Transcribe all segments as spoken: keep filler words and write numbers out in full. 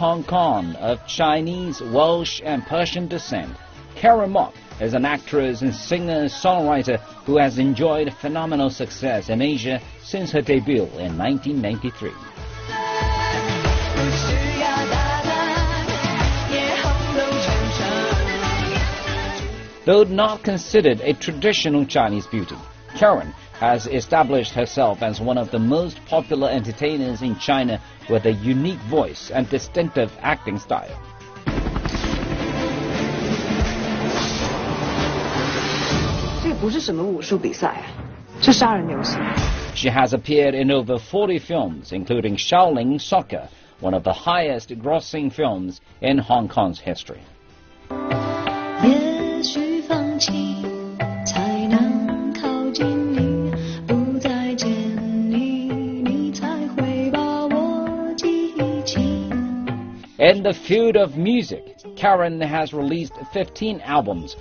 Hong Kong of Chinese, Welsh and Persian descent, Karen Mok is an actress and singer-songwriter who has enjoyed phenomenal success in Asia since her debut in nineteen ninety-three. Though not considered a traditional Chinese beauty, Karen has established herself as one of the most popular entertainers in China with a unique voice and distinctive acting style. She has appeared in over forty films, including Shaolin Soccer, one of the highest-grossing films in Hong Kong's history. In the field of music, Karen has released fifteen albums,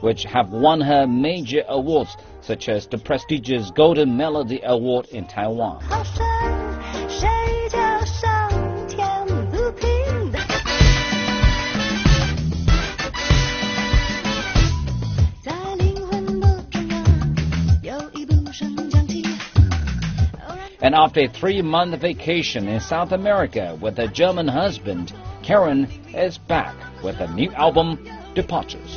which have won her major awards, such as the prestigious Golden Melody Award in Taiwan. And after a three-month vacation in South America with her German husband, Karen is back with a new album, Departures.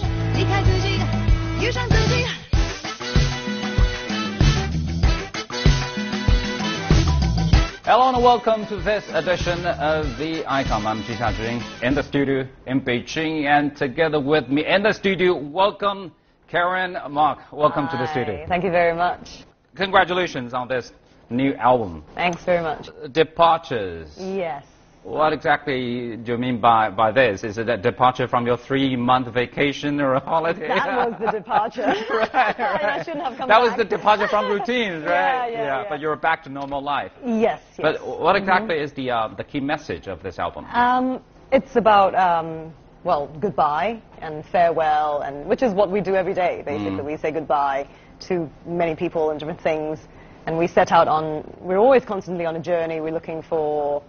Hello and welcome to this edition of The Icon. I'm Ji Xiaojun in the studio in Beijing, and together with me in the studio, welcome Karen Mok. Welcome Hi. to the studio. Thank you very much. Congratulations on this new album. Thanks very much. Departures. Yes. What exactly do you mean by, by this? Is it a departure from your three-month vacation or a holiday? That was the departure. right, right. I shouldn't have come That back. was the departure from routines, right? yeah, yeah, yeah, yeah. But you're back to normal life. Yes, yes. But what exactly mm-hmm. is the, uh, the key message of this album? Um, it's about... Um, well, goodbye and farewell, and which is what we do every day, basically. Mm. We say goodbye to many people and different things, and we set out on... We're always constantly on a journey. We're looking for...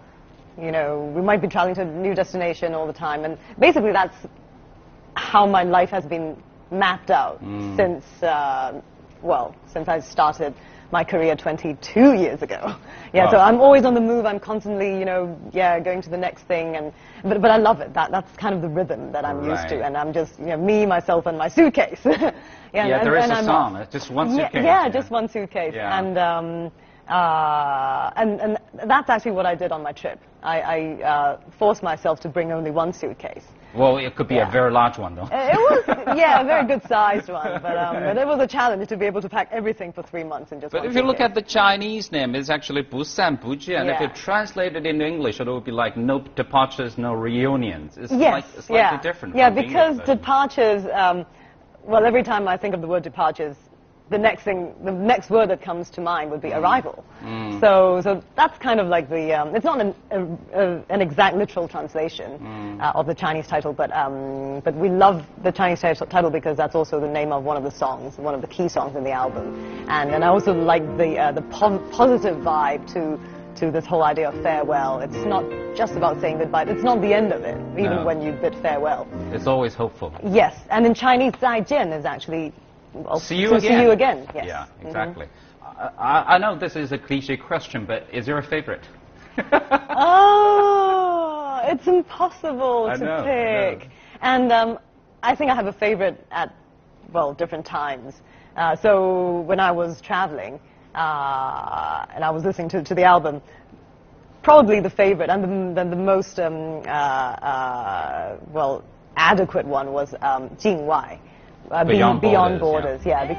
You know, we might be traveling to a new destination all the time, and basically that's how my life has been mapped out mm. since, uh, well, since I started my career twenty-two years ago. Yeah, oh. so I'm always on the move. I'm constantly, you know, yeah, going to the next thing, and but but I love it. That that's kind of the rhythm that I'm right. used to, and I'm just, you know, me, myself, and my suitcase. yeah, yeah and, there and, is and a I'm, song. Just one suitcase. Yeah, yeah, yeah. just one suitcase, yeah. and. Um, Uh, and, and that's actually what I did on my trip. I, I uh, forced myself to bring only one suitcase. Well, it could be yeah. a very large one, though. It was, yeah, a very good-sized one, but, um, but it was a challenge to be able to pack everything for three months in just but one But if suitcase. you look at the Chinese name, it's actually Bu San Bu Jian, and if you translate it into English, it would be like no departures, no reunions. It's yes, like, slightly yeah. different. Yeah, because departures, um, well, every time I think of the word departures, the next thing, the next word that comes to mind would be mm. arrival. Mm. So, so that's kind of like the, um, it's not an, a, a, an exact literal translation mm. uh, of the Chinese title, but, um, but we love the Chinese title because that's also the name of one of the songs, one of the key songs in the album. And, and I also like the, uh, the po positive vibe to, to this whole idea of farewell. It's not just about saying goodbye. It's not the end of it, even no. when you bid farewell. It's always hopeful. Yes, and in Chinese, zai jian is actually... Well, see you so again. See you again. Yes. Yeah, exactly. Mm-hmm. I, I know this is a cliche question, but is there a favorite? oh, it's impossible I to know, pick. I know. And um, I think I have a favorite at, well, different times. Uh, so when I was traveling uh, and I was listening to, to the album, probably the favorite and the, the, the most, um, uh, uh, well, adequate one was um, Jing Wai. Uh, Beyond, Beyond Borders, Borders yeah. yeah,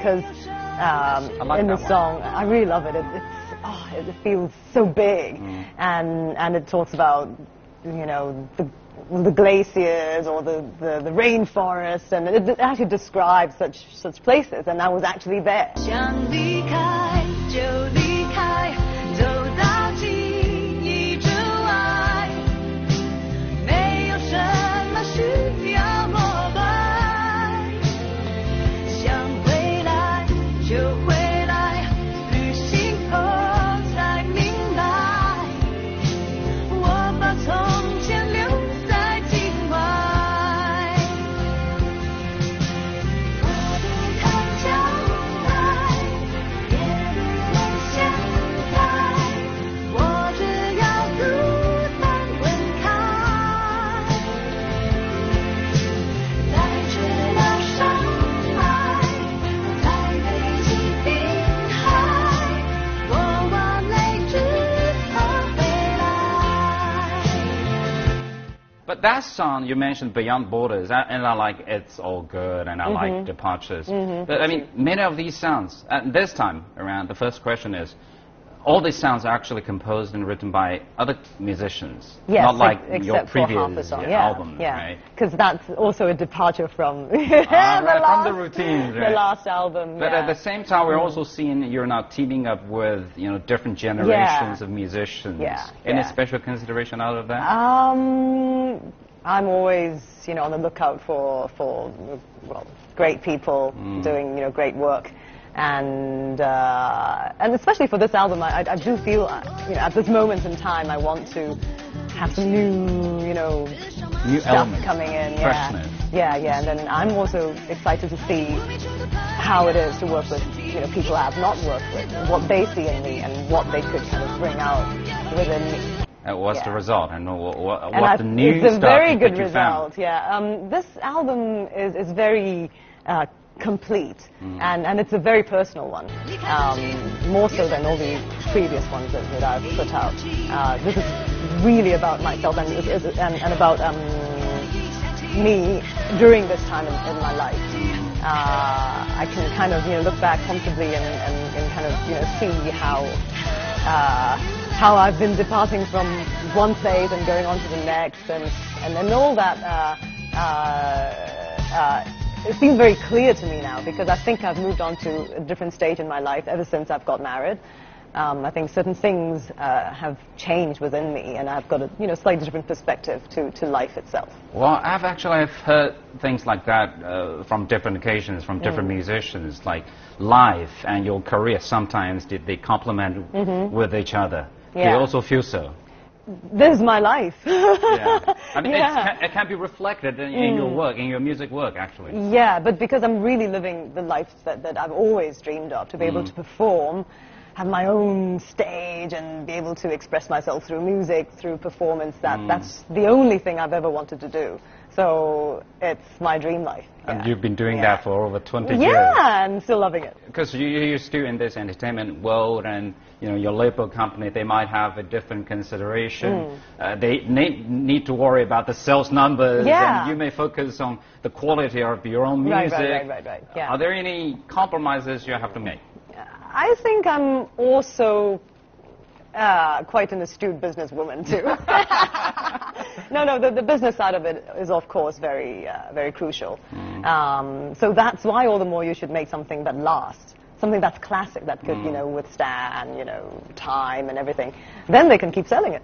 because um, like in the song, I really love it. It, it's, oh, it feels so big, mm. and and it talks about, you know, the, the glaciers or the, the, the rainforest, and it, it actually describes such such places, and I was actually there. But that song, you mentioned Beyond Borders, and I like It's All Good, and I mm-hmm. like Departures. Mm-hmm. But I mean, many of these sounds, and this time around, the first question is, all these sounds are actually composed and written by other musicians, yes, not like ex your previous yeah, yeah. album, yeah. right? Because that's also a departure from, ah, the, right, last, from the, routine, right? the last album. But yeah. at the same time, we're mm. also seeing you're now teaming up with you know different generations yeah. of musicians. Yeah, Any yeah. special consideration out of that? Um, I'm always you know on the lookout for for well great people mm. doing you know great work. And uh, and especially for this album, I, I do feel, you know, at this moment in time, I want to have some new, you know, new stuff elements. coming in. Freshness. Yeah, yeah, yeah. And then I'm also excited to see how it is to work with, you know, people I have not worked with, and what they see in me, and what they could kind of bring out within me. Uh, what's yeah. the result, and what, what, and what I, the new stuff? It's a very good result. Found. Yeah. Um, this album is is very. Uh, complete, mm. and, and it's a very personal one, um, more so than all the previous ones that, that I've put out. Uh, this is really about myself and, and, and about um, me during this time in, in my life. Uh, I can kind of you know look back comfortably and, and, and kind of you know see how uh, how I've been departing from one phase and going on to the next, and and, and all that. Uh, uh, uh, It seems very clear to me now, because I think I've moved on to a different stage in my life ever since I've got married. Um, I think certain things uh, have changed within me, and I've got a you know slightly different perspective to, to life itself. Well, I've actually I've heard things like that uh, from different occasions, from different mm. musicians, like life and your career. Sometimes did they complement mm-hmm. with each other? Yeah. Do you also feel so? This is my life. yeah. I mean, yeah. It's, it can be reflected in, in mm. your work, in your music work, actually. Yeah, but because I'm really living the life that, that I've always dreamed of, to be mm. able to perform, have my own stage, and be able to express myself through music, through performance. That, mm. That's the only thing I've ever wanted to do. So it's my dream life. And yeah. you've been doing yeah. that for over twenty yeah, years. Yeah, I'm still loving it. Because you, you're still in this entertainment world, and you know your label company, they might have a different consideration. Mm. Uh, they ne need to worry about the sales numbers, yeah. and you may focus on the quality of your own music. Right, right, right, right, right. Yeah. Are there any compromises you have to make? I think I'm also uh, quite an astute businesswoman, too. No, no, the, the business side of it is, of course, very, uh, very crucial. Mm. Um, so that's why all the more you should make something that lasts, something that's classic, that could, mm. you know, withstand, you know, time and everything. Then they can keep selling it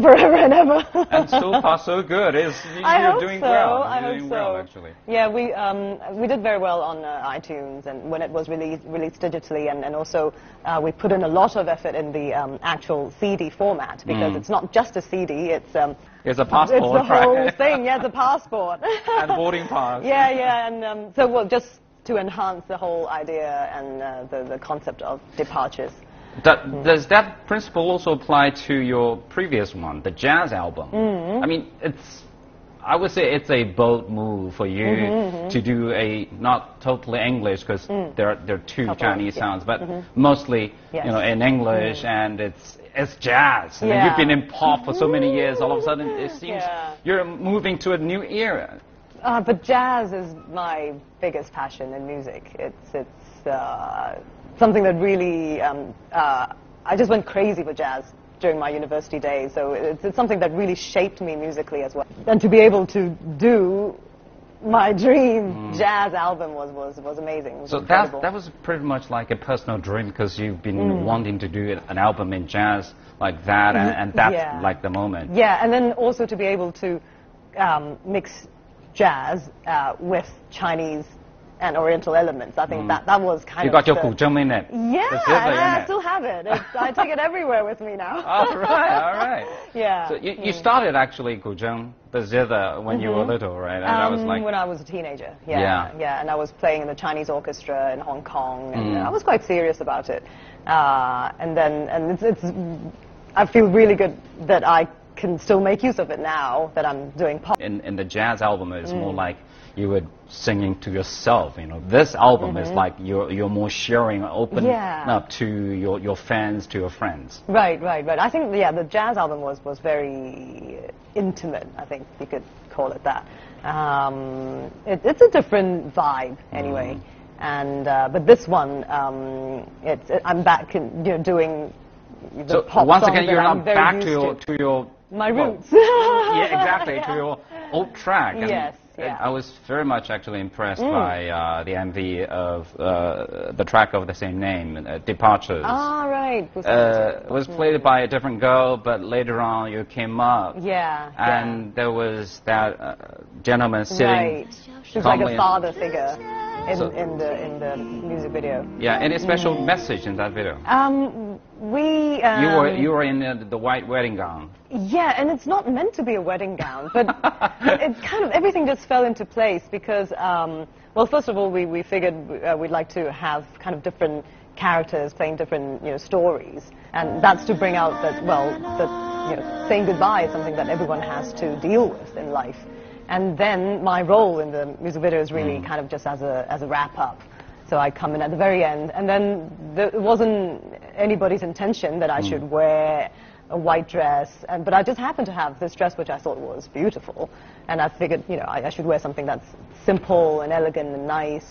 forever and ever. And so far, so good. It's, you're I hope doing so. well. I you're hope doing so. well, actually. Yeah, we um, we did very well on uh, iTunes, and when it was released released digitally, and and also uh, we put in a lot of effort in the um, actual C D format, because mm. it's not just a C D. It's um. It's a passport. It's the right? whole thing. Yeah, it's a passport. And boarding pass. Yeah, yeah, and um, so well, just to enhance the whole idea and uh, the the concept of Departures. That, does that principle also apply to your previous one, the jazz album? Mm-hmm. I mean, it's, I would say it's a bold move for you mm-hmm, mm-hmm. to do a, not totally English, because mm. there, there are two Couple, Chinese yeah. sounds, but mm-hmm. mostly yes. you know, in English, mm-hmm. and it's, it's jazz. Yeah. And you've been in pop for so many years, all of a sudden it seems yeah. you're moving to a new era. Uh, but jazz is my biggest passion in music. It's, it's, uh, something that really, um, uh, I just went crazy with jazz during my university days, so it's, it's something that really shaped me musically as well. And to be able to do my dream mm. jazz album was, was, was amazing. Was so that, that was pretty much like a personal dream, because you've been mm. wanting to do an album in jazz like that, and, and that's yeah. like the moment. Yeah, and then also to be able to um, mix jazz uh, with Chinese and oriental elements. I think mm. that, that was kind you of... You got your guzheng in it. Yeah, and I still have it. It's, I take it everywhere with me now. All right, all right. Yeah. So you, mm. you started actually guzheng, the zither, when mm-hmm. you were little, right? And um, I was like... When I was a teenager, yeah, yeah. Yeah, and I was playing in the Chinese orchestra in Hong Kong, and mm. I was quite serious about it. Uh, and then, and it's, it's... I feel really good that I can still make use of it now that I'm doing pop. In, in the jazz album, it's mm. more like... you were singing to yourself. You know, this album mm-hmm. is like you're you're more sharing, open yeah. up to your your fans, to your friends. Right, right, right. I think yeah, the jazz album was was very intimate. I think you could call it that. Um, it, it's a different vibe anyway. Mm. And uh, but this one, um, it's it, I'm back in, you know, doing. The so pop once again, you're now back to your, to your my roots. Well, yeah, exactly yeah. to your old track. And yes. Yeah. I was very much actually impressed mm. by uh, the M V of uh, the track of the same name, uh, Departures. Ah, right. Uh, it was played by a different girl, but later on you came up. Yeah. And yeah. there was that uh, gentleman sitting. Right. She was like a father figure in, so, in the in the music video. Yeah. Any special mm. message in that video? Um, we. Um, you were you were in uh, the white wedding gown. Yeah, and it's not meant to be a wedding gown, but it's kind of everything just fell into place because, um, well, first of all, we, we figured uh, we'd like to have kind of different characters playing different, you know, stories, and that's to bring out that, well, that, you know, saying goodbye is something that everyone has to deal with in life. And then my role in the music video is really mm. kind of just as a, as a wrap-up. So I come in at the very end, and then there, it wasn't anybody's intention that I mm. should wear a white dress, and but I just happened to have this dress which I thought was beautiful, and I figured, you know, I, I should wear something that's simple and elegant and nice,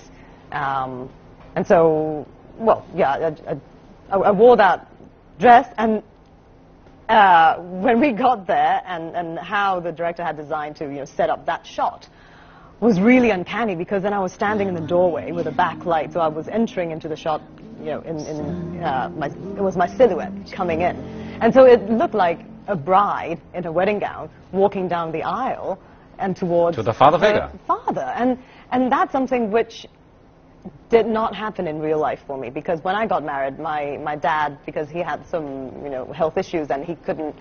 um, and so, well, yeah, I, I, I wore that dress, and uh, when we got there, and, and how the director had designed to, you know, set up that shot was really uncanny, because then I was standing in the doorway with a backlight, so I was entering into the shot, you know, in, in uh, my, it was my silhouette coming in. And so it looked like a bride in a wedding gown walking down the aisle and towards to the father figure. Father, and and that's something which did not happen in real life for me, because when I got married, my my dad, because he had some, you know, health issues, and he couldn't,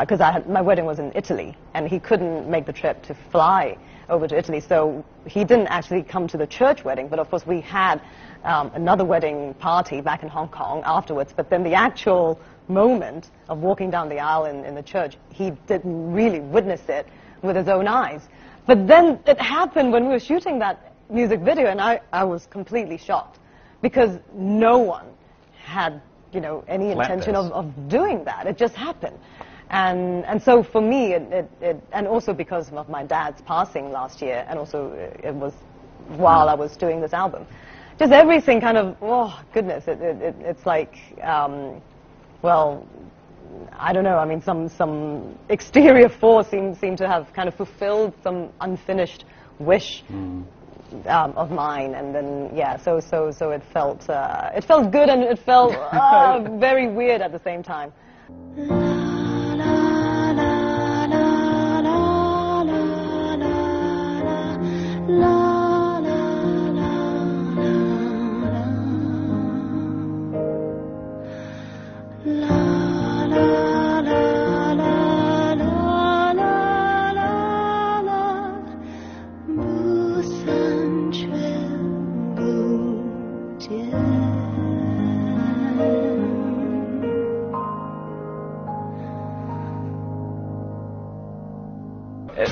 because uh, I had, my wedding was in Italy, and he couldn't make the trip to fly over to Italy, so he didn't actually come to the church wedding. But of course, we had um, another wedding party back in Hong Kong afterwards. But then the actual moment of walking down the aisle in, in the church, he didn't really witness it with his own eyes. But then it happened when we were shooting that music video, and I, I was completely shocked, because no one had, you know, any intention of, of doing that. It just happened. And, and so for me, it, it, it, and also because of my dad's passing last year, and also it was while I was doing this album, just everything kind of, oh, goodness, it, it, it, it's like, um, well, I don't know, I mean, some, some exterior force seemed, seemed to have kind of fulfilled some unfinished wish mm. um, of mine, and then, yeah, so, so, so it felt, uh, it felt good, and it felt uh, very weird at the same time.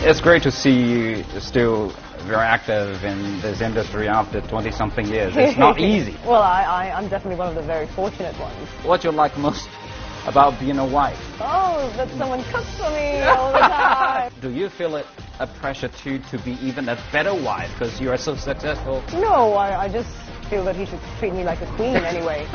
It's great to see you still very active in this industry after twenty-something years. It's not easy. Well, I, I, I'm definitely one of the very fortunate ones. What do you like most about being a wife? Oh, that someone cooks for me all the time. Do you feel it a pressure to, to be even a better wife because you are so successful? No, I, I just feel that he should treat me like a queen anyway.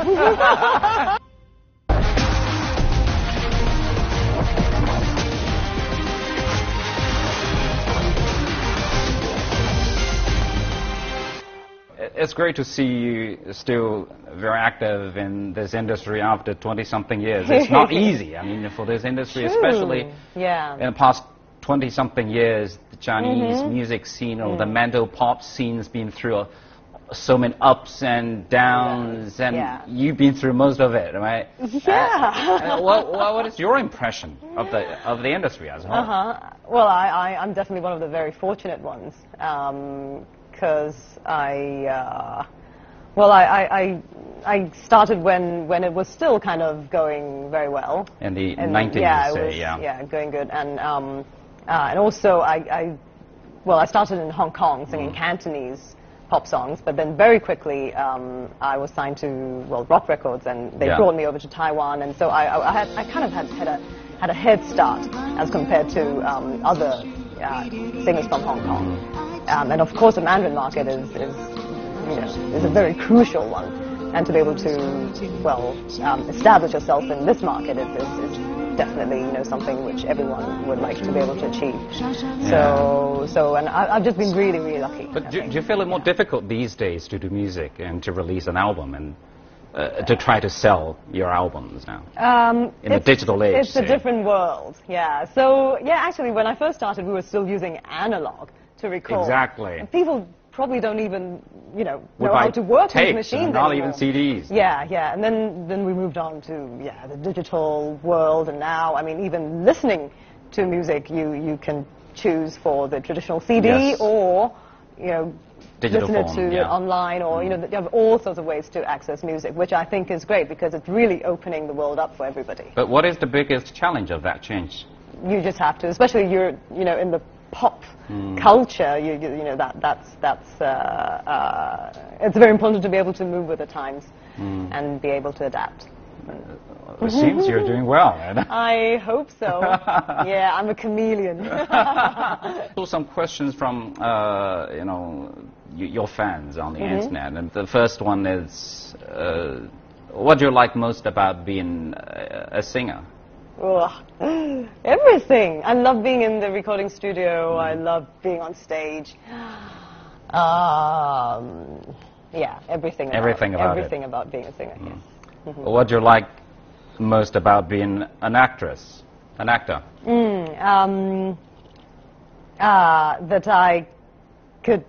It's great to see you still very active in this industry after twenty-something years. It's not easy, I mean, for this industry, True. especially yeah. in the past twenty-something years, the Chinese mm-hmm. music scene or mm. the Mando pop scene has been through a, so many ups and downs, yeah. and yeah. you've been through most of it, right? Yeah. Uh, what, what is your impression of the of the industry as a whole? Uh-huh. Well, I, I, I'm definitely one of the very fortunate ones. Um, Because I, uh, well, I, I, I started when, when it was still kind of going very well. In the nineties, yeah, yeah. Yeah, going good. And, um, uh, and also, I, I, well, I started in Hong Kong singing Cantonese pop songs, but then very quickly um, I was signed to World Rock Records, and they yeah. brought me over to Taiwan, and so I, I, had, I kind of had, had, a, had a head start as compared to um, other uh, singers from Hong Kong. Um, and of course the Mandarin market is, is, you know, is a very crucial one, and to be able to, well, um, establish yourself in this market is, is, is definitely, you know, something which everyone would like to be able to achieve. Yeah. So, so, and I, I've just been really, really lucky. But do, do you feel it more yeah. difficult these days to do music and to release an album and uh, to try to sell your albums now? Um, in the digital age. It's so. a different world, yeah. So, yeah, actually, when I first started, we were still using analog to record. Exactly. And people probably don't even, you know, know how to work with machines anymore. Not even C Ds. Yeah, yeah, and then, then we moved on to, yeah, the digital world, and now, I mean, even listening to music, you, you can choose for the traditional C D yes. or, you know, digital listen form, it to yeah. online, or, you know, you have all sorts of ways to access music, which I think is great because it's really opening the world up for everybody. But what is the biggest challenge of that change? You just have to, especially you're, you know, in the pop mm. culture, you, you, you know, that, that's, that's, uh, uh, it's very important to be able to move with the times mm. and be able to adapt. It seems you're doing well, Anna. I hope so. Yeah, I'm a chameleon. So some questions from, uh, you know, y your fans on the mm-hmm. internet, and the first one is, uh, what do you like most about being a, a singer? Oh, everything. I love being in the recording studio. Mm. I love being on stage. Um, yeah, everything. Everything about, about everything it. about being a singer. Mm. Yes. Mm-hmm. What do you like most about being an actress, an actor? Mm, um, uh, that I could,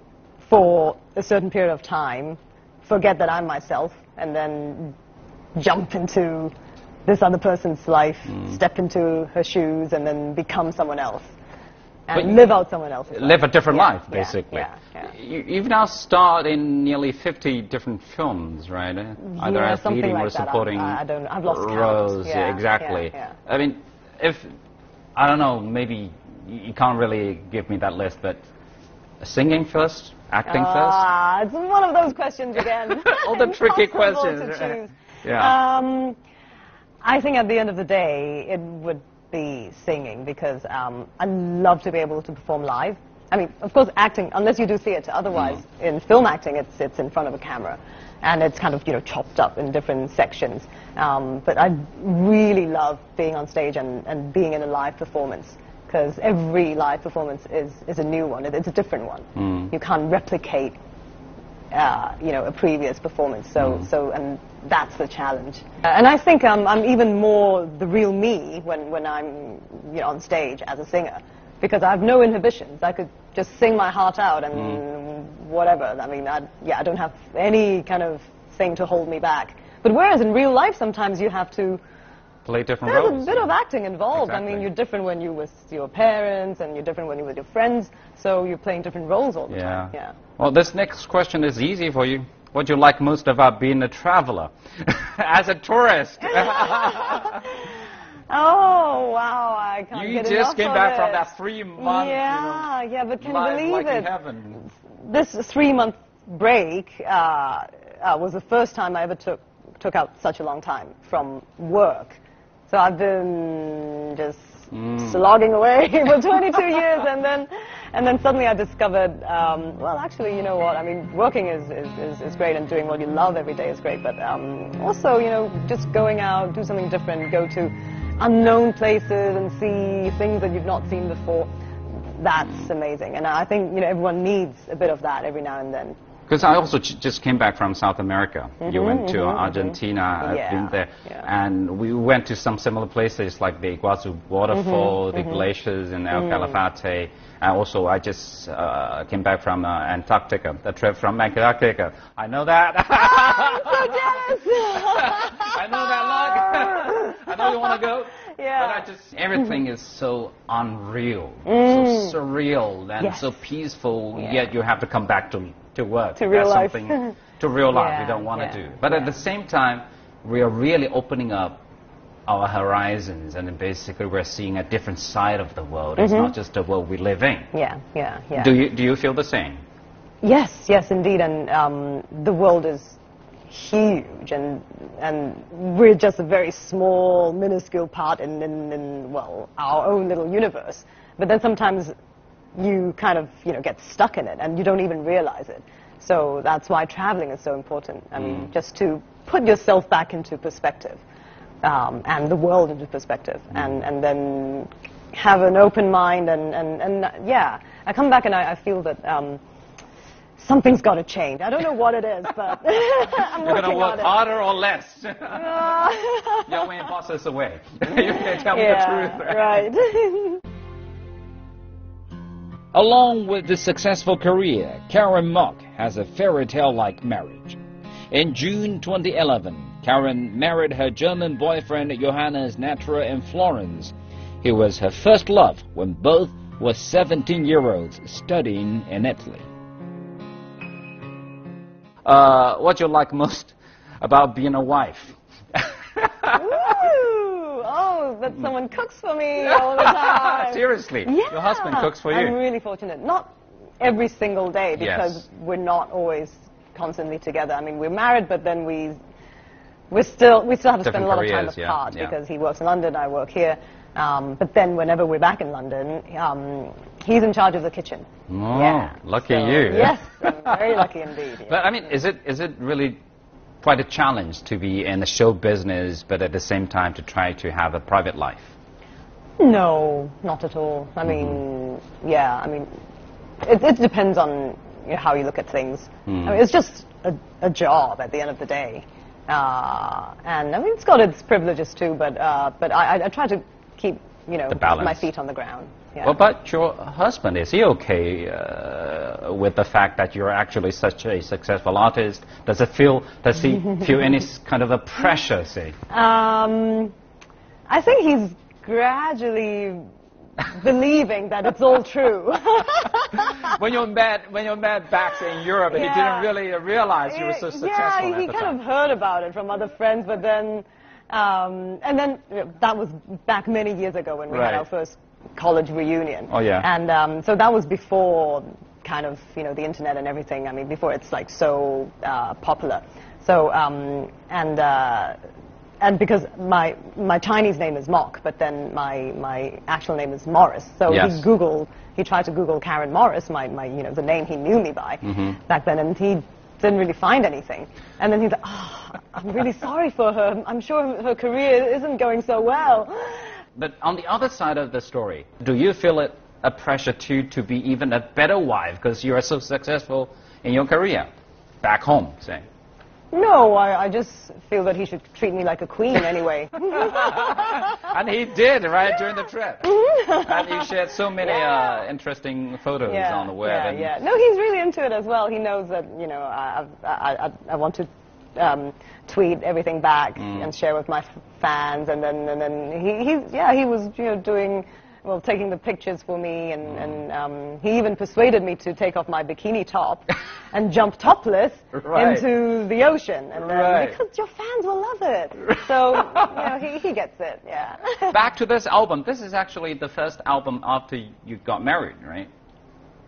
for a certain period of time, forget that I'm myself, and then jump into this other person's life, mm. step into her shoes, and then become someone else, and but live out someone else's life. Live a different yeah, life, basically. Yeah, yeah, yeah. You, you've now starred in nearly fifty different films, right? Yeah, either as leading like or supporting roles. I don't. I've lost count. Yeah, exactly. Yeah, yeah. I mean, if I don't know, maybe you can't really give me that list, but singing first, acting uh, first. Ah, it's one of those questions again. All the tricky questions. To choose. Yeah. Um, I think at the end of the day, it would be singing, because um, I love to be able to perform live. I mean, of course, acting, unless you do theatre. Otherwise, mm. in film acting, it's, it's in front of a camera, and it's kind of, you know, chopped up in different sections. Um, but I really love being on stage and, and being in a live performance, because every live performance is, is a new one. It, it's a different one. Mm. You can't replicate, uh, you know, a previous performance. So, mm. so and that's the challenge. Uh, and I think um, I'm even more the real me when, when I'm, you know, on stage as a singer, because I have no inhibitions. I could just sing my heart out and mm. whatever. I mean, I, yeah, I don't have any kind of thing to hold me back. But whereas in real life, sometimes you have to play different roles. There's a bit of acting involved. Exactly. I mean, you're different when you're with your parents, and you're different when you're with your friends, so you're playing different roles all the yeah. time. Yeah. Well, this next question is easy for you. What do you like most about being a traveler, as a tourist? Oh, wow, I can't you get enough You just came back it. from that three-month Yeah, you know, yeah, but can you believe like it? Heaven. This three-month break uh, uh, was the first time I ever took, took out such a long time from work. So I've been just mm. slogging away for twenty-two years, and then, and then suddenly I discovered, um, well, actually, you know what, I mean, working is, is, is, is great, and doing what you love every day is great, but um, also, you know, just going out, do something different, go to unknown places and see things that you've not seen before, that's amazing. And I think, you know, everyone needs a bit of that every now and then. Because I also j just came back from South America. Mm-hmm, you went to mm-hmm, Argentina, mm-hmm. I've yeah, been there. Yeah. And we went to some similar places like the Iguazu waterfall, mm-hmm, the mm-hmm. glaciers in El mm. Calafate. And also I just uh, came back from uh, Antarctica, the trip from Antarctica. I know that. Oh, I'm so jealous. I know that luck. I know you want to go. Yeah. But I just, everything is so unreal, mm. so surreal, and yes. so peaceful, yeah. yet you have to come back to to work. To real That's life. Something to real life yeah, we don't want to yeah, do. But yeah. at the same time, we are really opening up our horizons, and basically we're seeing a different side of the world. Mm-hmm. It's not just the world we live in. Yeah, yeah, yeah. Do you, do you feel the same? Yes, yes, indeed. And um, the world is huge, and and we're just a very small, minuscule part in, in, in well, our own little universe. But then sometimes you kind of, you know, get stuck in it, and you don't even realize it. So that's why traveling is so important. I mean, mm. just to put yourself back into perspective, um, and the world into perspective, mm. and, and then have an open mind, and, and, and yeah. I come back and I, I feel that um, something's got to change. I don't know what it is, but I'm You're going to work harder or less. Your way boss us away. You can tell yeah, me the truth. Right. Along with the successful career, Karen Mok has a fairy tale-like marriage. In June twenty eleven, Karen married her German boyfriend Johannes Natura in Florence. He was her first love when both were seventeen-year-olds studying in Italy. Uh, what do you like most about being a wife? That someone cooks for me all the time. Seriously? Yeah. Your husband cooks for you? I'm really fortunate. Not every single day, because yes. we're not always constantly together. I mean, we're married, but then we we're still, we still have to Different spend a lot careers, of time apart, yeah, yeah. because he works in London, I work here. Um, but then whenever we're back in London, um, he's in charge of the kitchen. Oh, yeah. Lucky so, you. Yes, I'm very lucky indeed. Yeah. But I mean, is it is it really quite a challenge to be in the show business, but at the same time to try to have a private life? No, not at all. I mean, mm-hmm. yeah, I mean, it, it depends on you know, how you look at things. Mm. I mean, it's just a, a job at the end of the day. Uh, and I mean, it's got its privileges too, but, uh, but I, I try to keep, you know, my feet on the ground. Yeah. Well, but your husband, is he okay uh, with the fact that you're actually such a successful artist? Does it feel, does he feel any kind of a pressure, say? Um, I think he's gradually believing that it's all true. When you met, when you met back in Europe, yeah. he didn't really realize you were so successful. Yeah, he, he kind of heard about it from other friends, but then, um, and then you know, that was back many years ago when we right. had our first college reunion. Oh, yeah. And um, so that was before kind of, you know, the internet and everything. I mean, before it's like so uh, popular. So, um, and uh, and because my my Chinese name is Mok, but then my my actual name is Morris. So yes. he Googled, he tried to Google Karen Morris, my, my you know, the name he knew me by mm-hmm. back then, and he didn't really find anything. And then he's like, oh, I'm really sorry for her. I'm sure her career isn't going so well. But on the other side of the story, do you feel it a pressure to, to be even a better wife because you are so successful in your career, back home, say? No, I, I just feel that he should treat me like a queen anyway. And he did, right, yeah. during the trip. And he shared so many yeah. uh, interesting photos yeah, on the web. Yeah, and yeah. No, he's really into it as well. He knows that, you know, I, I, I, I want to Um, tweet everything back mm. and share with my f fans, and then and then he, he yeah he was you know doing well taking the pictures for me, and mm. and um, he even persuaded me to take off my bikini top and jump topless right. into the ocean, and then, right. because your fans will love it. So you know, he he gets it. Yeah. Back to this album. This is actually the first album after you got married, right?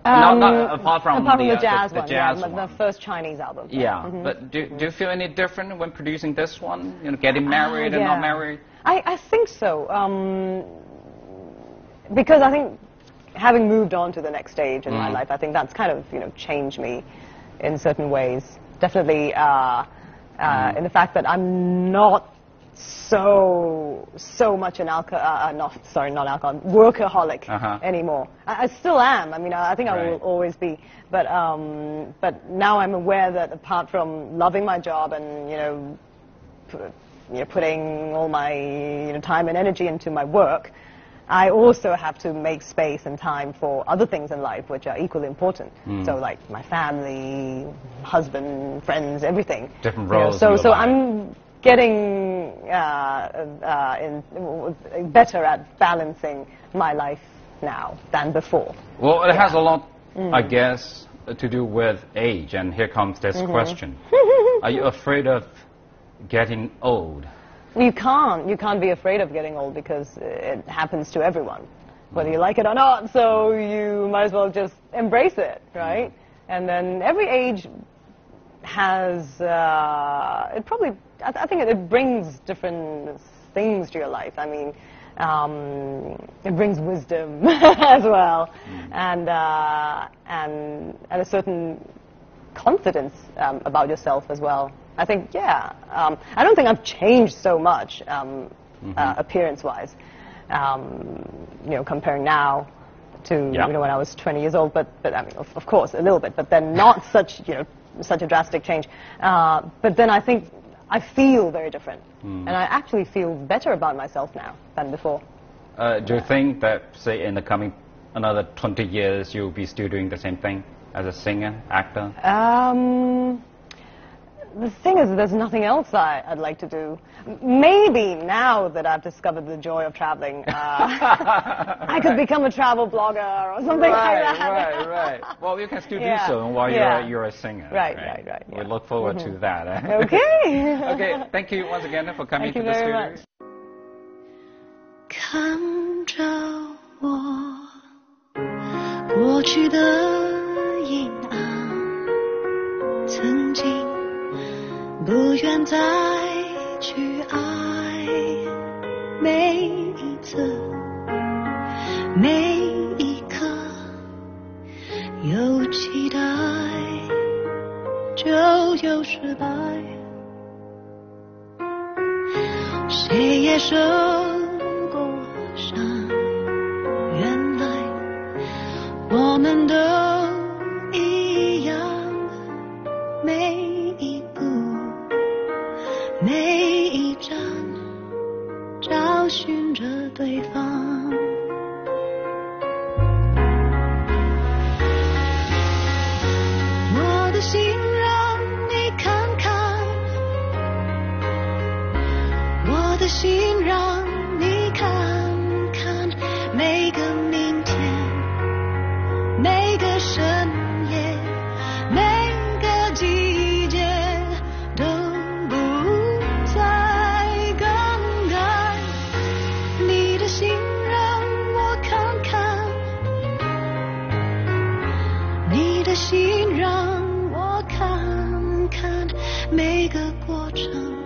Um, no, not apart from, apart from the, the jazz, the, the, the jazz one, yeah, one. The first Chinese album. Yeah, yeah. Mm-hmm. But do, do you feel any different when producing this one? You know, getting married uh, yeah. and not married? I, I think so, um, because I think having moved on to the next stage in mm. my life, I think that's kind of, you know, changed me in certain ways. Definitely uh, uh, mm. in the fact that I'm not so, so much an alco- uh, not, sorry, not alcohol, workaholic uh-huh. anymore. I, I still am. I mean, I, I think right. I will always be. But, um, but now I'm aware that apart from loving my job and, you know, p you know putting all my you know, time and energy into my work, I also have to make space and time for other things in life which are equally important. Mm. So like my family, husband, friends, everything. Different roles. You know, so so life. I'm getting uh, uh, in, better at balancing my life now than before. Well, it yeah. has a lot, mm. I guess, to do with age. And here comes this mm-hmm. question. Are you afraid of getting old? You can't. You can't be afraid of getting old because it happens to everyone, whether you like it or not. So you might as well just embrace it, right? And then every age has, uh, it probably, I, th I think it, it brings different things to your life. I mean, um, it brings wisdom as well. And, uh, and, and a certain confidence um, about yourself as well. I think, yeah, um, I don't think I've changed so much um, mm-hmm. uh, appearance-wise, um, you know, comparing now to yeah. you know, when I was twenty years old, but, but I mean, of, of course, a little bit, but then not such, you know, such a drastic change. Uh, but then I think I feel very different, mm. and I actually feel better about myself now than before. Uh, do you think that, say, in the coming another twenty years, you'll be still doing the same thing as a singer, actor? Um... The thing is, there's nothing else I, I'd like to do. Maybe now that I've discovered the joy of traveling, uh, right. I could become a travel blogger or something right, like that. Right, right, right. Well, you can still yeah. do so while yeah. you're, you're a singer. Right, right, right. right yeah. We look forward mm-hmm. to that. Eh? Okay. Okay, thank you once again for coming thank to you the very studio. Much. 不愿再去爱，每一次，每一刻，有期待，就有失败，谁也受过伤，原来我们都。 寻着对方，我的心让你看看，我的心让你看看，每个明天，每个深夜，每个季节都。 心让我看看每个过程。